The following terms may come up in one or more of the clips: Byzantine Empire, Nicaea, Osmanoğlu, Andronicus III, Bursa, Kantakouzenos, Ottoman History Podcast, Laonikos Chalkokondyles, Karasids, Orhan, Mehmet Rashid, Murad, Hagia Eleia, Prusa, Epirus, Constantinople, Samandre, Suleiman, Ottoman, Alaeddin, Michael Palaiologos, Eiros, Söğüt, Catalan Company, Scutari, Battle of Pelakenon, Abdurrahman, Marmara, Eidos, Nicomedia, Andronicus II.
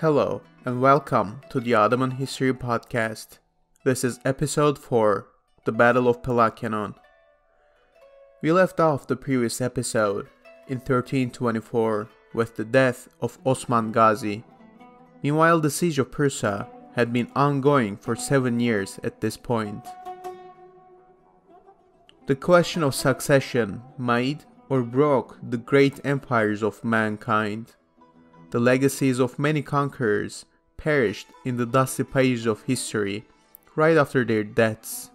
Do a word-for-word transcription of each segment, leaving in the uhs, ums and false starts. Hello and welcome to the Ottoman History Podcast. This is episode four, the Battle of Pelakenon. We left off the previous episode in thirteen twenty-four with the death of Osman Gazi. Meanwhile, the siege of Prusa had been ongoing for seven years at this point. The question of succession made or broke the great empires of mankind. The legacies of many conquerors perished in the dusty pages of history right after their deaths.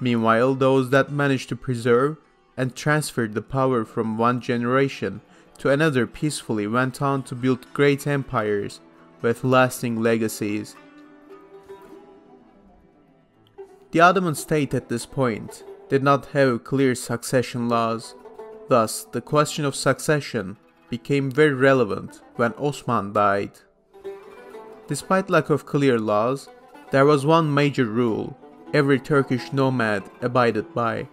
Meanwhile, those that managed to preserve and transferred the power from one generation to another peacefully went on to build great empires with lasting legacies. The Ottoman state at this point did not have clear succession laws. Thus, the question of succession became very relevant when Osman died. Despite lack of clear laws, there was one major rule every Turkish nomad abided by.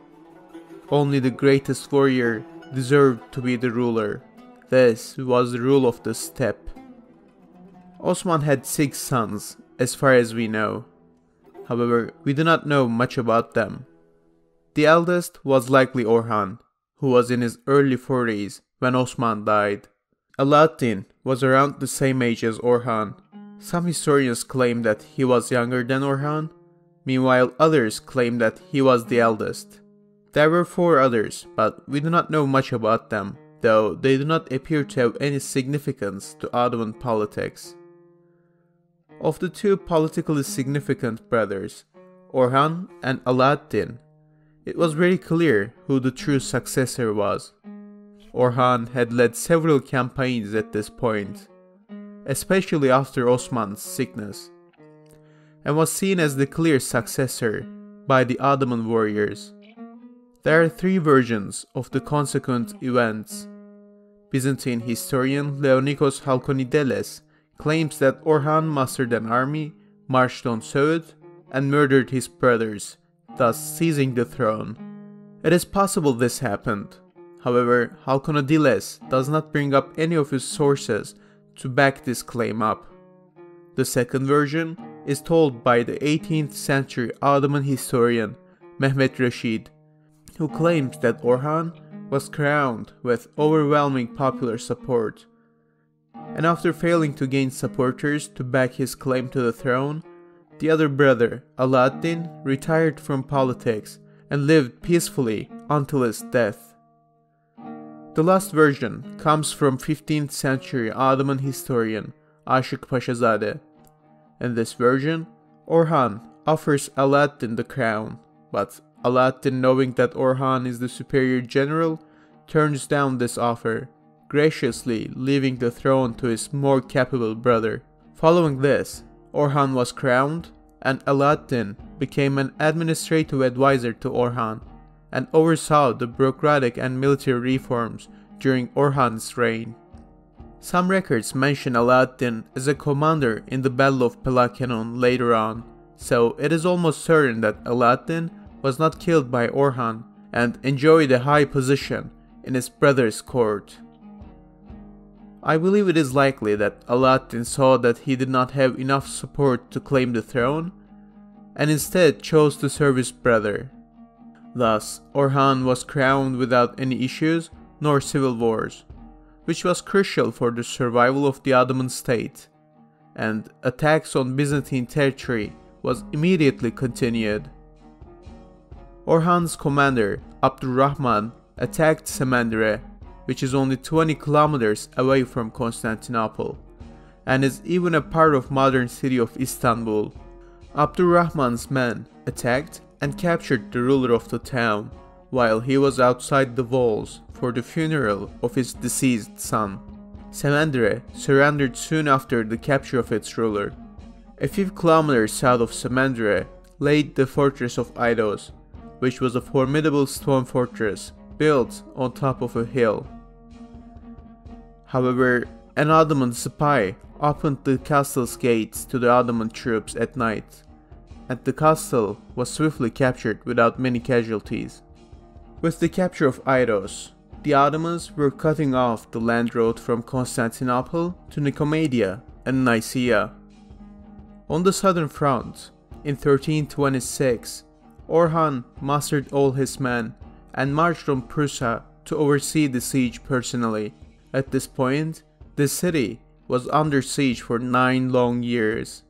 Only the greatest warrior deserved to be the ruler. This was the rule of the steppe. Osman had six sons, as far as we know. However, we do not know much about them. The eldest was likely Orhan, who was in his early forties when Osman died. Alaeddin was around the same age as Orhan. Some historians claim that he was younger than Orhan, meanwhile others claim that he was the eldest. There were four others, but we do not know much about them, though they do not appear to have any significance to Ottoman politics. Of the two politically significant brothers, Orhan and Alaeddin, it was very clear who the true successor was. Orhan had led several campaigns at this point, especially after Osman's sickness, and was seen as the clear successor by the Ottoman warriors. There are three versions of the consequent events. Byzantine historian Laonikos Chalkokondyles claims that Orhan mustered an army, marched on Söğüt, and murdered his brothers, thus seizing the throne. It is possible this happened. However, Chalkokondyles does not bring up any of his sources to back this claim up. The second version is told by the eighteenth century Ottoman historian Mehmet Rashid, who claims that Orhan was crowned with overwhelming popular support, and after failing to gain supporters to back his claim to the throne, the other brother, Alaeddin, retired from politics and lived peacefully until his death. The last version comes from fifteenth century Ottoman historian Aşık Paşazade. In this version, Orhan offers Alaeddin the crown, but Alaeddin, knowing that Orhan is the superior general, turns down this offer, graciously leaving the throne to his more capable brother. Following this, Orhan was crowned, and Alaeddin became an administrative advisor to Orhan and oversaw the bureaucratic and military reforms during Orhan's reign. Some records mention Alaeddin as a commander in the Battle of Pelakenon later on, so it is almost certain that Alaeddin was not killed by Orhan and enjoyed a high position in his brother's court. I believe it is likely that Alaeddin saw that he did not have enough support to claim the throne, and instead chose to serve his brother. Thus, Orhan was crowned without any issues nor civil wars, which was crucial for the survival of the Ottoman state, and attacks on Byzantine territory was immediately continued. Orhan's commander, Abdurrahman, attacked Samandre, which is only twenty kilometers away from Constantinople, and is even a part of modern city of Istanbul. Abdurrahman's men attacked and captured the ruler of the town while he was outside the walls for the funeral of his deceased son. Samandre surrendered soon after the capture of its ruler. A few kilometers south of Samandre lay the fortress of Eidos, which was a formidable stone fortress built on top of a hill. However, an Ottoman spy opened the castle's gates to the Ottoman troops at night, and the castle was swiftly captured without many casualties. With the capture of Eiros, the Ottomans were cutting off the land road from Constantinople to Nicomedia and Nicaea. On the southern front, in thirteen twenty-six, Orhan mustered all his men and marched on Prusa to oversee the siege personally. At this point, the city was under siege for nine long years.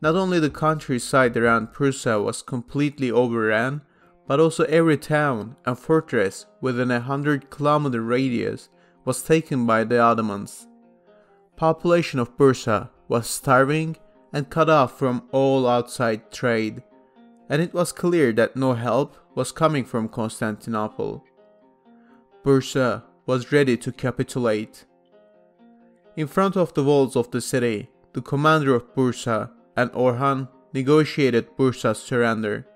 Not only the countryside around Prusa was completely overrun, but also every town and fortress within a hundred kilometer radius was taken by the Ottomans. Population of Bursa was starving and cut off from all outside trade, and it was clear that no help was coming from Constantinople. Bursa was ready to capitulate. In front of the walls of the city, the commander of Bursa and Orhan negotiated Bursa's surrender.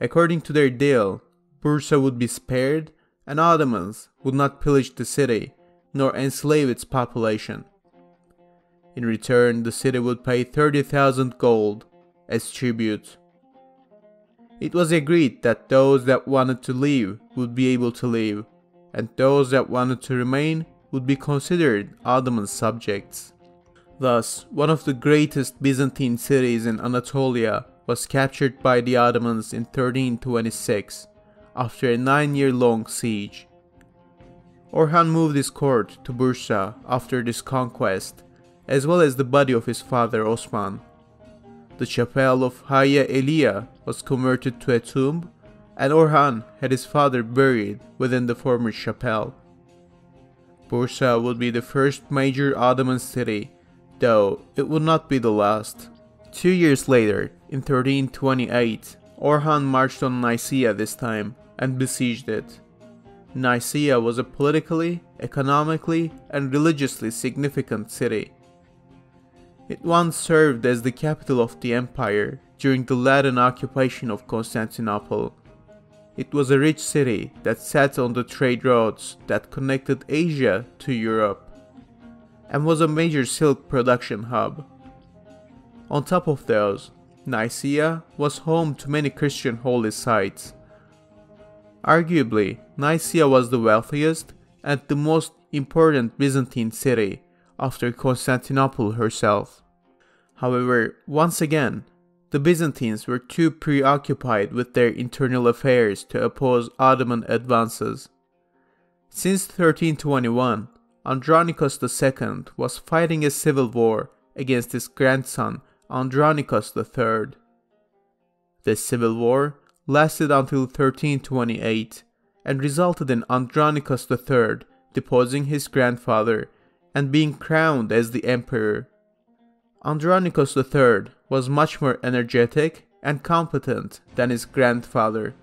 According to their deal, Bursa would be spared and Ottomans would not pillage the city nor enslave its population. In return, the city would pay thirty thousand gold as tribute. It was agreed that those that wanted to leave would be able to leave, and those that wanted to remain would be considered Ottoman subjects. Thus, one of the greatest Byzantine cities in Anatolia was captured by the Ottomans in thirteen twenty-six, after a nine-year-long siege. Orhan moved his court to Bursa after this conquest, as well as the body of his father Osman. The chapel of Hagia Eleia was converted to a tomb, and Orhan had his father buried within the former chapel. Bursa would be the first major Ottoman city, though it would not be the last. Two years later, in thirteen twenty-eight, Orhan marched on Nicaea this time and besieged it. Nicaea was a politically, economically, and religiously significant city. It once served as the capital of the empire during the Latin occupation of Constantinople. It was a rich city that sat on the trade roads that connected Asia to Europe, and was a major silk production hub. On top of those, Nicaea was home to many Christian holy sites. Arguably, Nicaea was the wealthiest and the most important Byzantine city after Constantinople herself. However, once again, the Byzantines were too preoccupied with their internal affairs to oppose Ottoman advances. Since thirteen twenty-one, Andronicus the Second was fighting a civil war against his grandson Andronicus the Third. This civil war lasted until thirteen twenty-eight and resulted in Andronicus the Third deposing his grandfather and being crowned as the emperor. Andronicus the Third was much more energetic and competent than his grandfather.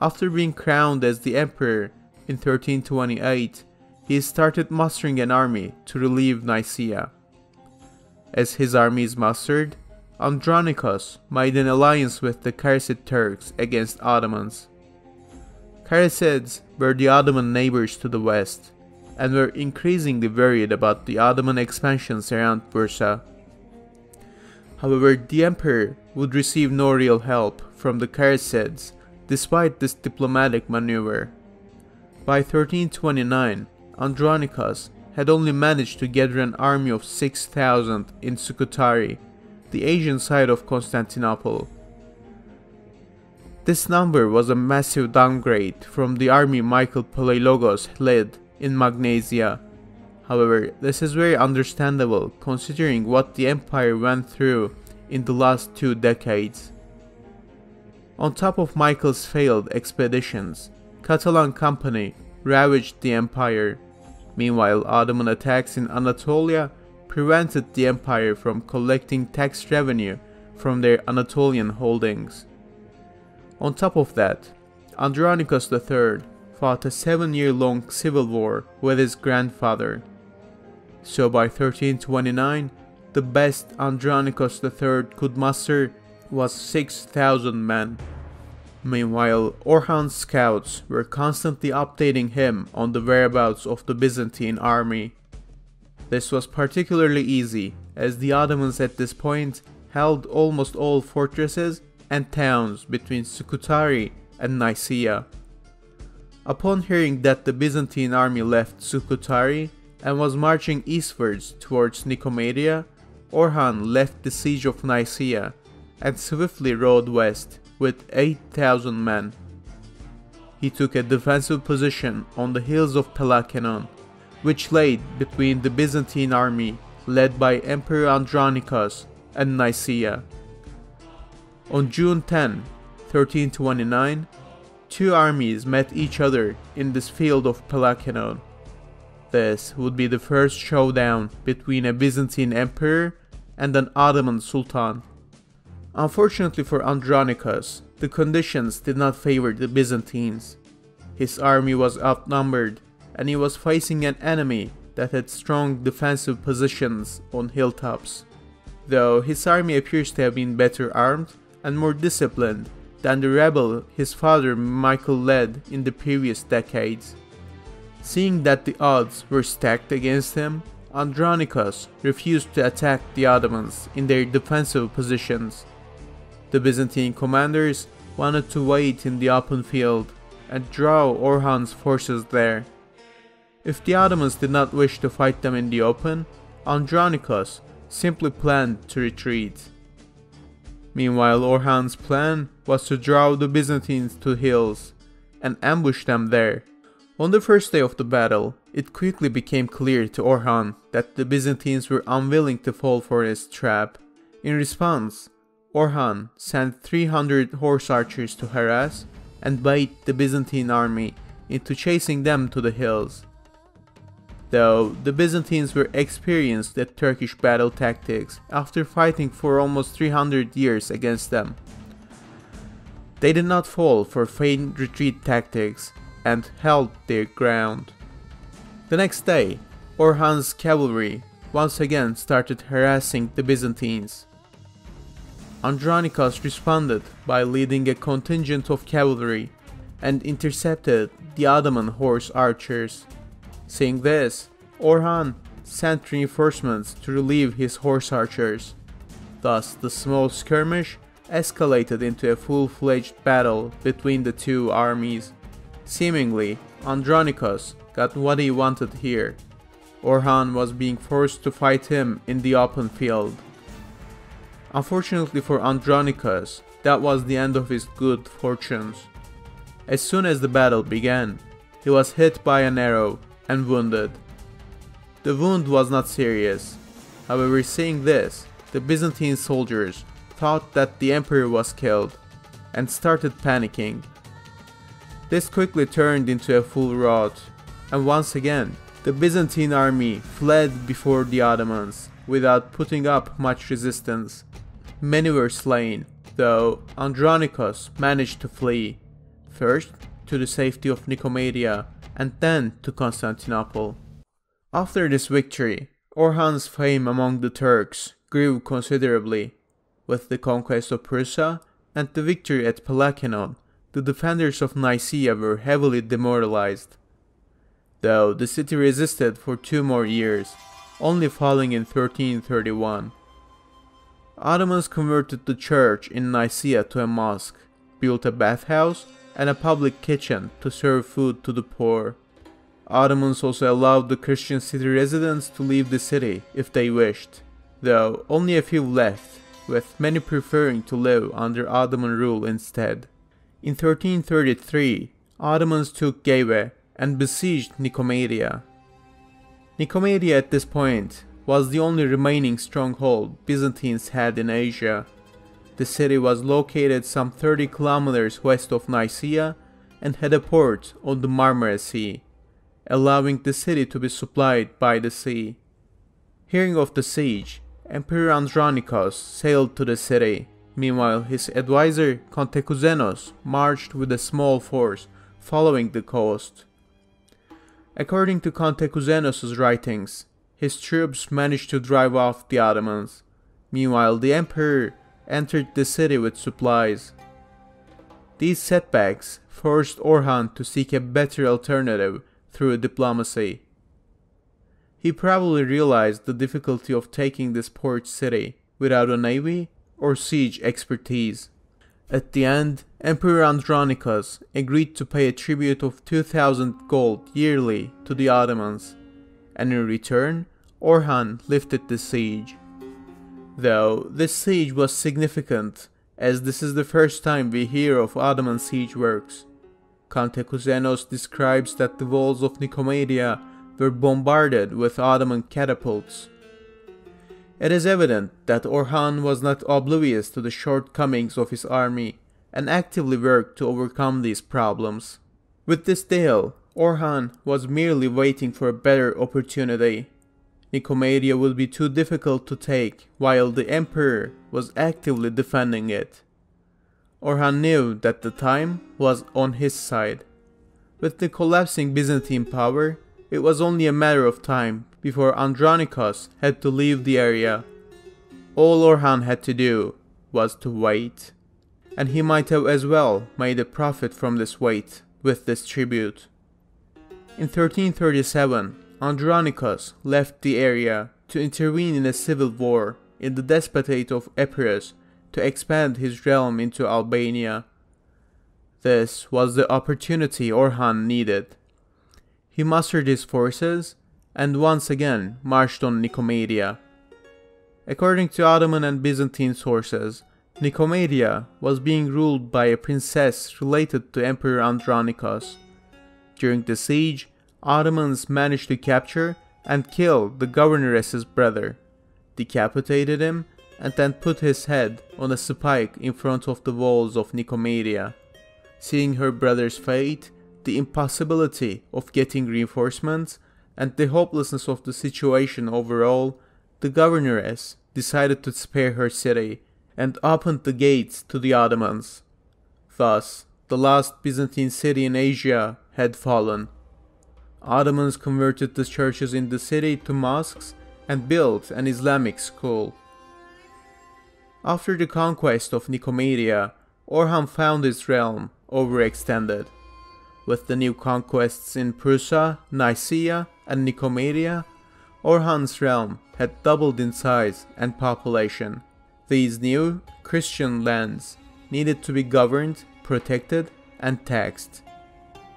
After being crowned as the emperor in thirteen twenty-eight, he started mustering an army to relieve Nicaea. As his armies mustered, Andronicus made an alliance with the Karasid Turks against Ottomans. Karasids were the Ottoman neighbors to the west, and were increasingly worried about the Ottoman expansions around Bursa. However, the emperor would receive no real help from the Karasids despite this diplomatic maneuver. By thirteen twenty-nine, Andronicus had only managed to gather an army of six thousand in Scutari, the Asian side of Constantinople. This number was a massive downgrade from the army Michael Palaiologos led in Magnesia. However, this is very understandable considering what the empire went through in the last two decades. On top of Michael's failed expeditions, Catalan Company ravaged the empire. Meanwhile, Ottoman attacks in Anatolia prevented the empire from collecting tax revenue from their Anatolian holdings. On top of that, Andronicus the Third fought a seven-year-long civil war with his grandfather. So by thirteen twenty-nine, the best Andronicus the Third could muster was six thousand men. Meanwhile, Orhan's scouts were constantly updating him on the whereabouts of the Byzantine army. This was particularly easy, as the Ottomans at this point held almost all fortresses and towns between Scutari and Nicaea. Upon hearing that the Byzantine army left Scutari, and was marching eastwards towards Nicomedia, Orhan left the siege of Nicaea and swiftly rode west with eight thousand men. He took a defensive position on the hills of Pelakenon, which lay between the Byzantine army led by Emperor Andronicus and Nicaea. On June tenth, thirteen twenty-nine, two armies met each other in this field of Pelakenon. This would be the first showdown between a Byzantine emperor and an Ottoman sultan. Unfortunately for Andronicus, the conditions did not favor the Byzantines. His army was outnumbered and he was facing an enemy that had strong defensive positions on hilltops. Though his army appears to have been better armed and more disciplined than the rebel his father Michael led in the previous decades. Seeing that the odds were stacked against him, Andronicus refused to attack the Ottomans in their defensive positions. The Byzantine commanders wanted to wait in the open field and draw Orhan's forces there. If the Ottomans did not wish to fight them in the open, Andronicus simply planned to retreat. Meanwhile, Orhan's plan was to draw the Byzantines to hills and ambush them there. On the first day of the battle, it quickly became clear to Orhan that the Byzantines were unwilling to fall for his trap. In response, Orhan sent three hundred horse archers to harass and bait the Byzantine army into chasing them to the hills. Though the Byzantines were experienced at Turkish battle tactics after fighting for almost three hundred years against them, they did not fall for feint retreat tactics and held their ground. The next day, Orhan's cavalry once again started harassing the Byzantines. Andronicus responded by leading a contingent of cavalry and intercepted the Ottoman horse archers. Seeing this, Orhan sent reinforcements to relieve his horse archers. Thus, the small skirmish escalated into a full-fledged battle between the two armies. Seemingly, Andronicus got what he wanted here. Orhan was being forced to fight him in the open field. Unfortunately for Andronicus, that was the end of his good fortunes. As soon as the battle began, he was hit by an arrow and wounded. The wound was not serious. However, seeing this, the Byzantine soldiers thought that the emperor was killed and started panicking. This quickly turned into a full rout, and once again, the Byzantine army fled before the Ottomans without putting up much resistance. Many were slain, though Andronicus managed to flee, first to the safety of Nicomedia and then to Constantinople. After this victory, Orhan's fame among the Turks grew considerably. With the conquest of Prusa and the victory at Pelakenon, the defenders of Nicaea were heavily demoralized. Though the city resisted for two more years, only falling in thirteen thirty-one. Ottomans converted the church in Nicaea to a mosque, built a bathhouse and a public kitchen to serve food to the poor. Ottomans also allowed the Christian city residents to leave the city if they wished, though only a few left, with many preferring to live under Ottoman rule instead. In thirteen thirty-three, Ottomans took Geve and besieged Nicomedia. Nicomedia at this point was the only remaining stronghold Byzantines had in Asia. The city was located some thirty kilometers west of Nicaea and had a port on the Marmara Sea, allowing the city to be supplied by the sea. Hearing of the siege, Emperor Andronicus sailed to the city. Meanwhile, his advisor Kantakouzenos marched with a small force following the coast. According to Kantakouzenos' writings, his troops managed to drive off the Ottomans. Meanwhile, the emperor entered the city with supplies. These setbacks forced Orhan to seek a better alternative through diplomacy. He probably realized the difficulty of taking this port city without a navy or siege expertise. At the end, Emperor Andronicus agreed to pay a tribute of two thousand gold yearly to the Ottomans, and in return, Orhan lifted the siege. Though this siege was significant, as this is the first time we hear of Ottoman siege works. Kantakouzenos describes that the walls of Nicomedia were bombarded with Ottoman catapults. It is evident that Orhan was not oblivious to the shortcomings of his army and actively worked to overcome these problems. With this deal, Orhan was merely waiting for a better opportunity. Nicomedia would be too difficult to take while the emperor was actively defending it. Orhan knew that the time was on his side. With the collapsing Byzantine power, it was only a matter of time before Andronicus had to leave the area. All Orhan had to do was to wait. And he might have as well made a profit from this wait with this tribute. In thirteen thirty-seven, Andronicus left the area to intervene in a civil war in the despotate of Epirus to expand his realm into Albania. This was the opportunity Orhan needed. He mustered his forces and once again marched on Nicomedia. According to Ottoman and Byzantine sources, Nicomedia was being ruled by a princess related to Emperor Andronicus. During the siege, Ottomans managed to capture and kill the governoress's brother, decapitated him, and then put his head on a spike in front of the walls of Nicomedia. Seeing her brother's fate, the impossibility of getting reinforcements, and the hopelessness of the situation overall, the governoress decided to spare her city and opened the gates to the Ottomans. Thus, the last Byzantine city in Asia had fallen. Ottomans converted the churches in the city to mosques and built an Islamic school. After the conquest of Nicomedia, Orhan found his realm overextended. With the new conquests in Prusa, Nicaea, and Nicomedia, Orhan's realm had doubled in size and population. These new Christian lands needed to be governed, protected, and taxed.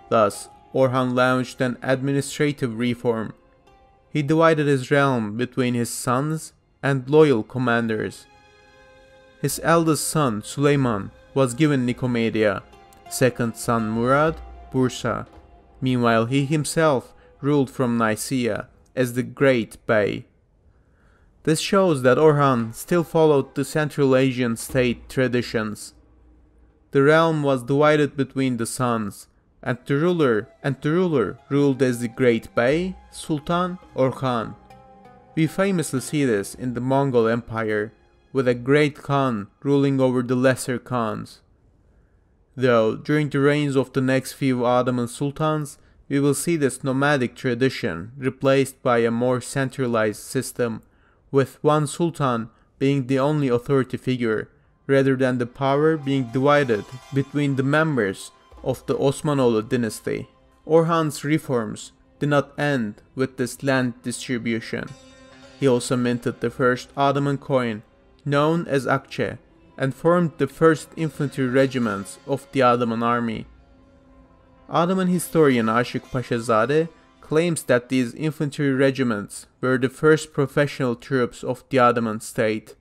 Thus, Orhan launched an administrative reform. He divided his realm between his sons and loyal commanders. His eldest son Suleiman was given Nicomedia, second son Murad, Bursa. Meanwhile, he himself ruled from Nicaea as the Great Bey. This shows that Orhan still followed the Central Asian state traditions. The realm was divided between the sons, and the ruler and the ruler ruled as the Great Bey, Sultan, or Khan. We famously see this in the Mongol Empire, with a Great Khan ruling over the lesser Khans. Though during the reigns of the next few Ottoman sultans, we will see this nomadic tradition replaced by a more centralized system, with one sultan being the only authority figure, rather than the power being divided between the members of the Osmanoğlu dynasty. Orhan's reforms did not end with this land distribution. He also minted the first Ottoman coin, known as Akçe, and formed the first infantry regiments of the Ottoman army. Ottoman historian Aşık Paşazade claims that these infantry regiments were the first professional troops of the Ottoman state,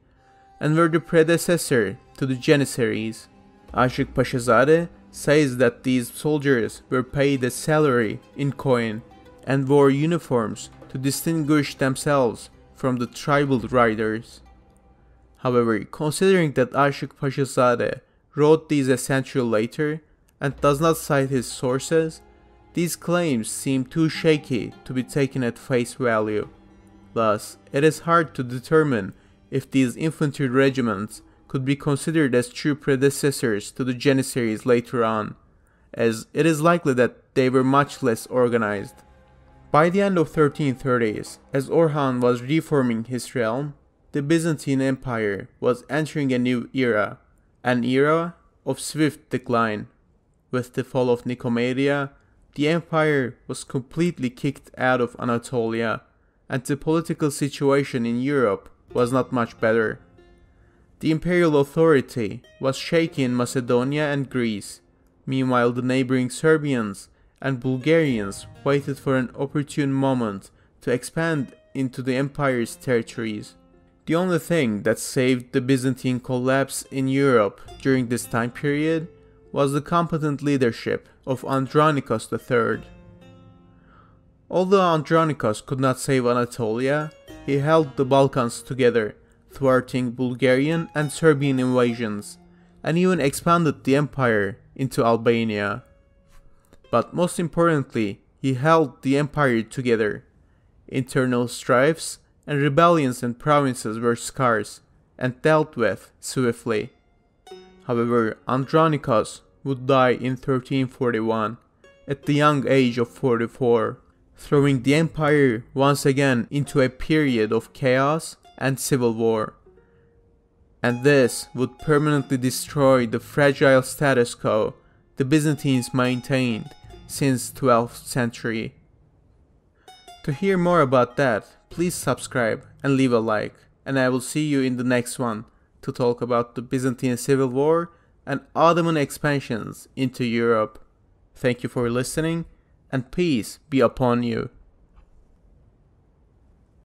and were the predecessor to the Janissaries. Aşık Paşazade says that these soldiers were paid a salary in coin and wore uniforms to distinguish themselves from the tribal riders. However, considering that Aşık Paşazade wrote these a century later and does not cite his sources, these claims seem too shaky to be taken at face value. Thus, it is hard to determine if these infantry regiments could be considered as true predecessors to the Janissaries later on, as it is likely that they were much less organized. By the end of thirteen thirties, as Orhan was reforming his realm, the Byzantine Empire was entering a new era, an era of swift decline. With the fall of Nicomedia, the empire was completely kicked out of Anatolia, and the political situation in Europe was not much better. The imperial authority was shaky in Macedonia and Greece. Meanwhile, the neighboring Serbians and Bulgarians waited for an opportune moment to expand into the empire's territories. The only thing that saved the Byzantine collapse in Europe during this time period was the competent leadership of Andronicus the third. Although Andronicus could not save Anatolia, he held the Balkans together, thwarting Bulgarian and Serbian invasions, and even expanded the empire into Albania. But most importantly, he held the empire together. Internal strifes and rebellions in provinces were scarce and dealt with swiftly. However, Andronicus would die in thirteen forty-one, at the young age of forty-four, throwing the empire once again into a period of chaos and civil war. And this would permanently destroy the fragile status quo the Byzantines maintained since twelfth century. To hear more about that, please subscribe and leave a like, and I will see you in the next one to talk about the Byzantine Civil War and Ottoman expansions into Europe. Thank you for listening, and peace be upon you.